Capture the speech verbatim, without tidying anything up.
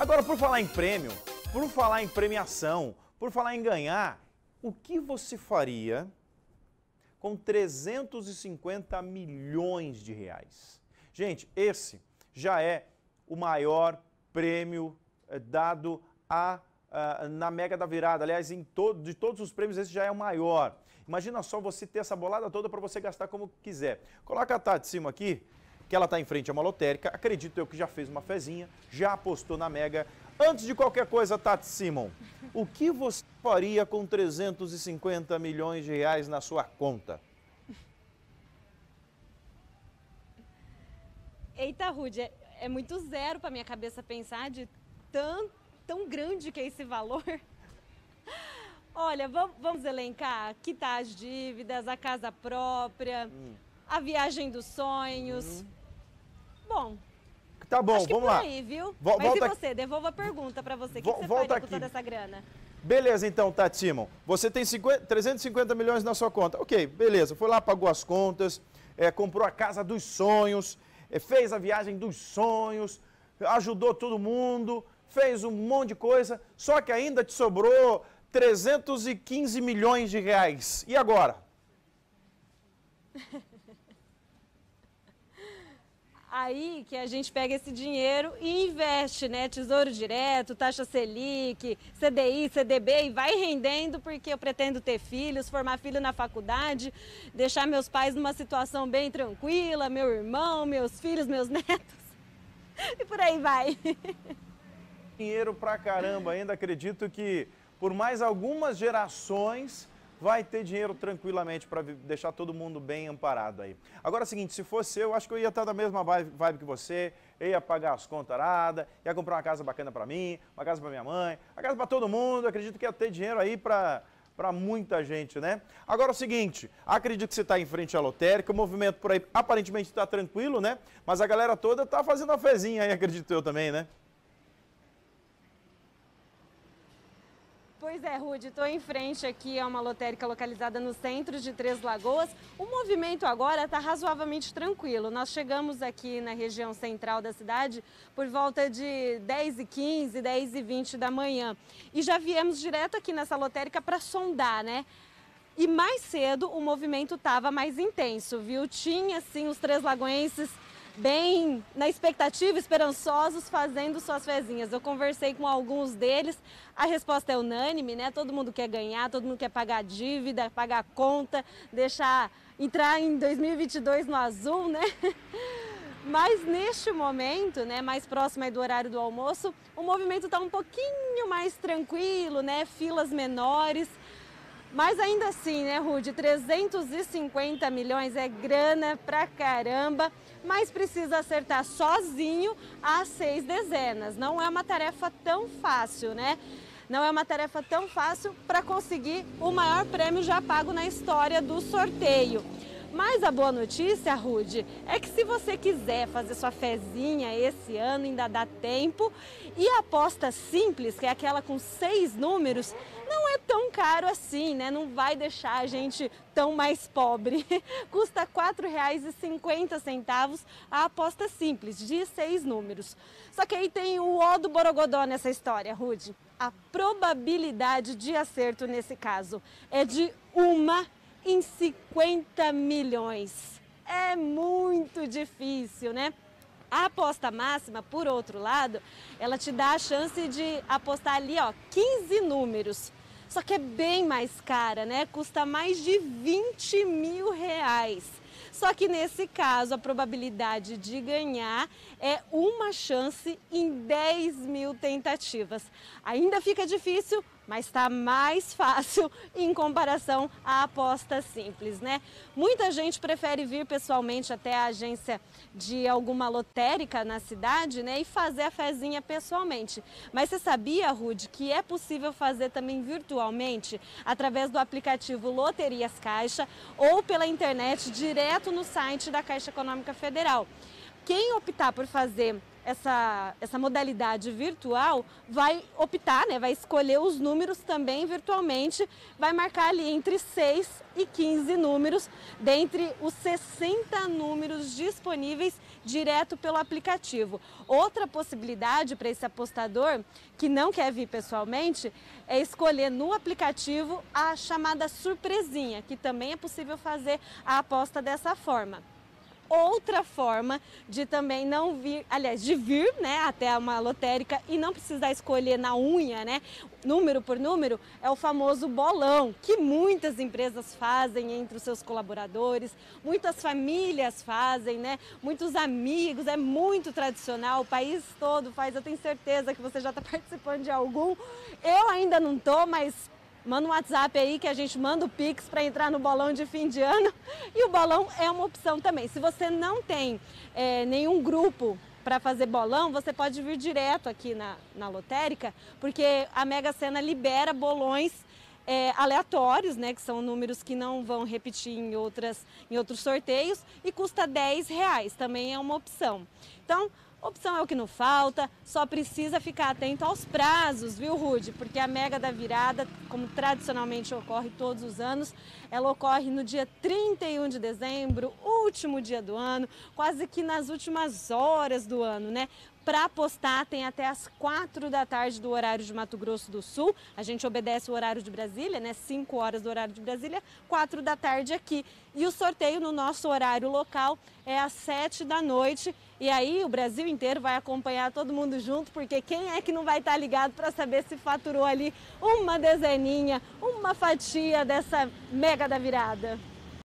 Agora, por falar em prêmio, por falar em premiação, por falar em ganhar, o que você faria com trezentos e cinquenta milhões de reais? Gente, esse já é o maior prêmio dado a, a, na Mega da Virada. Aliás, em todo, de todos os prêmios, esse já é o maior. Imagina só você ter essa bolada toda para você gastar como quiser. Coloca a Tati de cima aqui, que ela está em frente a uma lotérica. Acredito eu que já fez uma fezinha, já apostou na Mega. Antes de qualquer coisa, Tati Simon, o que você faria com trezentos e cinquenta milhões de reais na sua conta? Eita, Rudy, é, é muito zero para minha cabeça pensar de tão, tão grande que é esse valor. Olha, vamos, vamos elencar, quitar as dívidas, a casa própria, hum. a viagem dos sonhos. Hum. Bom... Tá bom, vamos lá. Aí, viu? Vol Mas volta... e você? Devolva a pergunta para você. O que, que você volta faria com toda essa grana? Beleza, então, Tati Simon. Você tem trezentos e cinquenta milhões na sua conta. Ok, beleza. Foi lá, pagou as contas, é, comprou a casa dos sonhos, é, fez a viagem dos sonhos, ajudou todo mundo, fez um monte de coisa, só que ainda te sobrou trezentos e quinze milhões de reais. E agora? Aí que a gente pega esse dinheiro e investe, né? Tesouro Direto, taxa Selic, C D I, C D B e vai rendendo, porque eu pretendo ter filhos, formar filho na faculdade, deixar meus pais numa situação bem tranquila, meu irmão, meus filhos, meus netos e por aí vai. Dinheiro pra caramba, ainda acredito que por mais algumas gerações vai ter dinheiro tranquilamente para deixar todo mundo bem amparado aí. Agora é o seguinte, se fosse eu, acho que eu ia estar na mesma vibe que você, eu ia pagar as contas aradas, ia comprar uma casa bacana para mim, uma casa para minha mãe, uma casa para todo mundo, acredito que ia ter dinheiro aí para para muita gente, né? Agora é o seguinte, acredito que você está em frente à lotérica, o movimento por aí aparentemente está tranquilo, né? Mas a galera toda está fazendo a fezinha aí, acredito eu também, né? Pois é, Rudy, estou em frente aqui a uma lotérica localizada no centro de Três Lagoas. O movimento agora está razoavelmente tranquilo. Nós chegamos aqui na região central da cidade por volta de dez e quinze, dez e vinte da manhã. E já viemos direto aqui nessa lotérica para sondar, né? E mais cedo o movimento estava mais intenso, viu? Tinha, assim, os três lagoenses bem na expectativa, esperançosos, fazendo suas fezinhas. Eu conversei com alguns deles, a resposta é unânime, né? Todo mundo quer ganhar, todo mundo quer pagar dívida, pagar conta, deixar entrar em dois mil e vinte e dois no azul, né? Mas neste momento, né, mais próximo aí do horário do almoço, o movimento está um pouquinho mais tranquilo, né? Filas menores. Mas ainda assim, né, Rudy, trezentos e cinquenta milhões é grana pra caramba, mas precisa acertar sozinho as seis dezenas. Não é uma tarefa tão fácil, né? Não é uma tarefa tão fácil para conseguir o maior prêmio já pago na história do sorteio. Mas a boa notícia, Rudy, é que se você quiser fazer sua fezinha esse ano, ainda dá tempo. E a aposta simples, que é aquela com seis números, não é tão caro assim, né? Não vai deixar a gente tão mais pobre. Custa quatro reais e cinquenta centavos a aposta simples, de seis números. Só que aí tem o ó do borogodó nessa história, Rudy. A probabilidade de acerto nesse caso é de uma em cinquenta milhões. É muito difícil, né? A aposta máxima, por outro lado, ela te dá a chance de apostar ali, ó, quinze números. Só que é bem mais cara, né? Custa mais de vinte mil reais. Só que nesse caso, a probabilidade de ganhar é uma chance em dez mil tentativas. Ainda fica difícil, mas está mais fácil em comparação à aposta simples, né? Muita gente prefere vir pessoalmente até a agência de alguma lotérica na cidade, né? E fazer a fezinha pessoalmente. Mas você sabia, Rudy, que é possível fazer também virtualmente através do aplicativo Loterias Caixa ou pela internet direto no site da Caixa Econômica Federal. Quem optar por fazer essa, essa modalidade virtual, vai optar, né, vai escolher os números também virtualmente, vai marcar ali entre seis e quinze números, dentre os sessenta números disponíveis direto pelo aplicativo. Outra possibilidade para esse apostador que não quer vir pessoalmente é escolher no aplicativo a chamada surpresinha, que também é possível fazer a aposta dessa forma. Outra forma de também não vir, aliás, de vir, né, até uma lotérica e não precisar escolher na unha, né, número por número, é o famoso bolão, que muitas empresas fazem entre os seus colaboradores, muitas famílias fazem, né, muitos amigos, é muito tradicional, o país todo faz, eu tenho certeza que você já está participando de algum. Eu ainda não tô, mas manda um WhatsApp aí que a gente manda o Pix para entrar no bolão de fim de ano. E o bolão é uma opção também. Se você não tem é, nenhum grupo para fazer bolão, você pode vir direto aqui na, na lotérica, porque a Mega Sena libera bolões é, aleatórios, né, que são números que não vão repetir em, outras, em outros sorteios, e custa dez reais, também é uma opção. Então, opção é o que não falta, só precisa ficar atento aos prazos, viu, Rude? Porque a Mega da Virada, como tradicionalmente ocorre todos os anos, ela ocorre no dia trinta e um de dezembro, último dia do ano, quase que nas últimas horas do ano, né? Para apostar tem até as quatro da tarde do horário de Mato Grosso do Sul. A gente obedece o horário de Brasília, né? cinco horas do horário de Brasília, quatro da tarde aqui. E o sorteio no nosso horário local é às sete da noite. E aí o Brasil inteiro vai acompanhar todo mundo junto, porque quem é que não vai estar ligado para saber se faturou ali uma dezeninha, uma fatia dessa Mega da Virada?